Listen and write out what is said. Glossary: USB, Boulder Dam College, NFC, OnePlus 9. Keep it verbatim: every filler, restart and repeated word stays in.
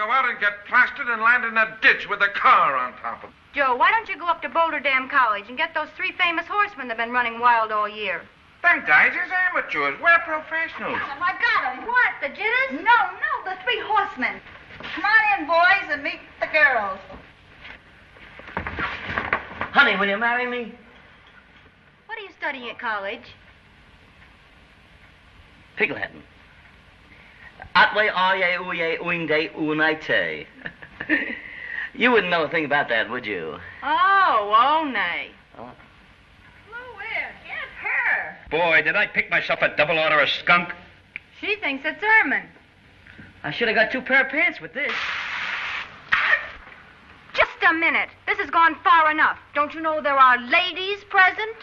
go out and get plastered and land in a ditch with a car on top of them. Joe, why don't you go up to Boulder Dam College and get those three famous horsemen that have been running wild all year? Them guys is amateurs. We're professionals. I got them. I got them. What, the jitters? No, no, the three horsemen. Come on in, boys, and meet the girls. Honey, will you marry me? What are you studying at college? Pig Latin. Atwe aye uye uinde unaite. You wouldn't know a thing about that, would you? Oh, one. Oh. Louis, get her. Boy, did I pick myself a double order of skunk? She thinks it's ermine. I should have got two pair of pants with this. Just a minute. This has gone far enough. Don't you know there are ladies present?